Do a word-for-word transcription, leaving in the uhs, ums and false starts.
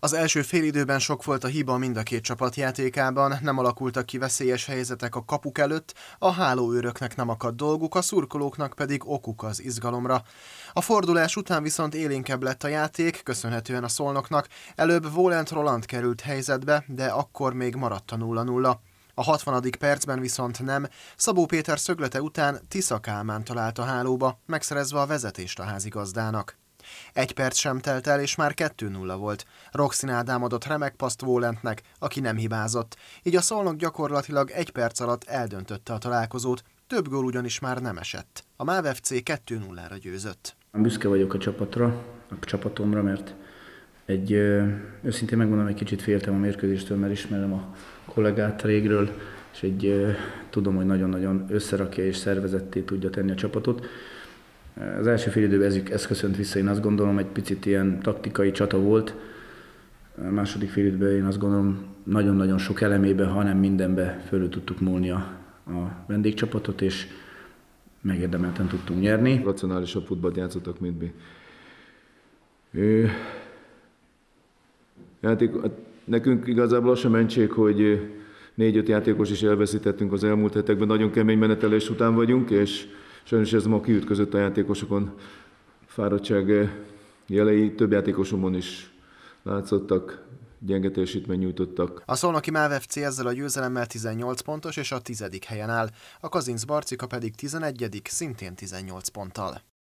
Az első félidőben sok volt a hiba mind a két csapat játékában, nem alakultak ki veszélyes helyzetek a kapuk előtt, a hálóőröknek nem akadt dolguk, a szurkolóknak pedig okuk az izgalomra. A fordulás után viszont élénkebb lett a játék, köszönhetően a Szolnoknak, előbb Volent Roland került helyzetbe, de akkor még maradt a nulla nulla. A hatvanadik percben viszont nem, Szabó Péter szöglete után Tisza Kálmán talált a hálóba, megszerezve a vezetést a házigazdának. Egy perc sem telt el, és már kettő nulla volt. Roxin Ádám adott remek paszt Volentnek, aki nem hibázott. Így a Szolnok gyakorlatilag egy perc alatt eldöntötte a találkozót, több gól ugyanis már nem esett. A MÁV ef cé kettő nullára győzött. Büszke vagyok a csapatra, a csapatomra, mert egy, őszintén megmondom, egy kicsit féltem a mérkőzéstől, mert ismerem a kollégát régről, és egy, tudom, hogy nagyon-nagyon összerakja és szervezetté tudja tenni a csapatot. Az első fél időben ez, ez köszönt vissza, én azt gondolom, egy picit ilyen taktikai csata volt. A második fél időben én azt gondolom, nagyon-nagyon sok elemébe, hanem mindenbe fölül tudtuk múlni a, a vendégcsapatot, és megérdemelten tudtunk nyerni. Racionálisabb futballt játszottak, mint mi. Ő... Játék... Nekünk igazából az sem mentség, hogy négy-öt játékos is elveszítettünk az elmúlt hetekben, nagyon kemény menetelés után vagyunk, és sajnos ez ma kiütközött a játékosokon, fáradtság jelei több játékosomon is látszottak, gyenge teljesítményt nyújtottak. A Szolnoki MÁV ef cé ezzel a győzelemmel tizennyolc pontos és a tizedik helyen áll, a Kazincbarcika pedig tizenegyedik szintén tizennyolc ponttal.